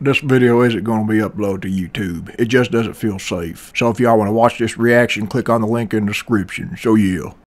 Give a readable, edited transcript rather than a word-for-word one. This video isn't going to be uploaded to YouTube. It just doesn't feel safe. So if y'all want to watch this reaction, click on the link in the description. So yeah.